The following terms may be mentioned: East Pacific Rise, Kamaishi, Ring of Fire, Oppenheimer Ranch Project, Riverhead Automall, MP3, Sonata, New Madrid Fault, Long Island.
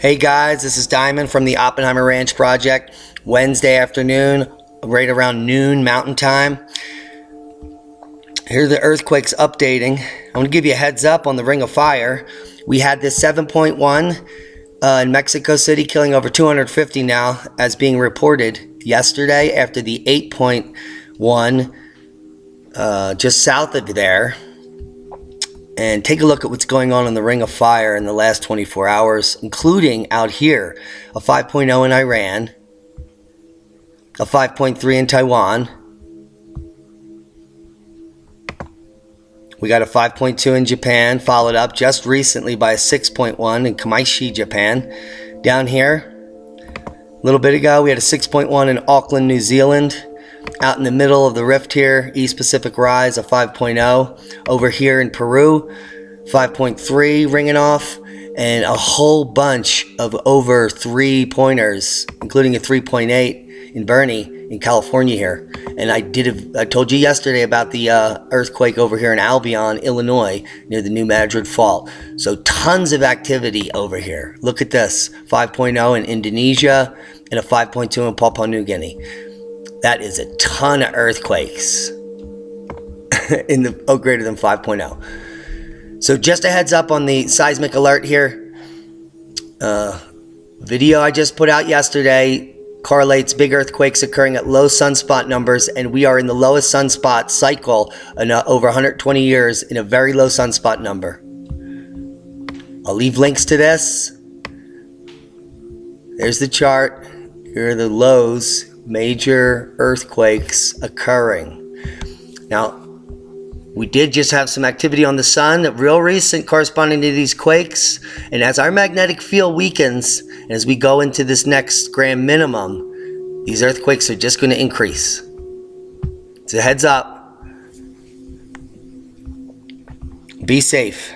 Hey guys, this is Diamond from the Oppenheimer Ranch Project. Wednesday afternoon, right around noon mountain time. Here are the earthquakes updating. I'm gonna give you a heads up on the Ring of Fire. We had this 7.1 in Mexico City, killing over 250 now, as being reported yesterday after the 8.1 just south of there. And take a look at what's going on in the Ring of Fire in the last 24 hours, including out here, a 5.0 in Iran, a 5.3 in Taiwan. We got a 5.2 in Japan, followed up just recently by a 6.1 in Kamaishi, Japan. Down here, a little bit ago, we had a 6.1 in Auckland, New Zealand. Out in the middle of the rift here, East Pacific Rise, a 5.0. Over here in Peru, 5.3 ringing off. And a whole bunch of over 3-pointers, including a 3.8 in Bernie in California here. And I told you yesterday about the earthquake over here in Albion, Illinois, near the New Madrid Fault. So tons of activity over here. Look at this, 5.0 in Indonesia and a 5.2 in Papua New Guinea. That is a ton of earthquakes in the greater than 5.0. So just a heads up on the seismic alert here. Video I just put out yesterday correlates big earthquakes occurring at low sunspot numbers, and we are in the lowest sunspot cycle in over 120 years in a very low sunspot number. I'll leave links to this. There's the chart. Here are the lows. Major earthquakes occurring. Now, we did just have some activity on the sun, real recent, corresponding to these quakes. And as our magnetic field weakens, and as we go into this next grand minimum, these earthquakes are just going to increase. It's a heads up. Be safe.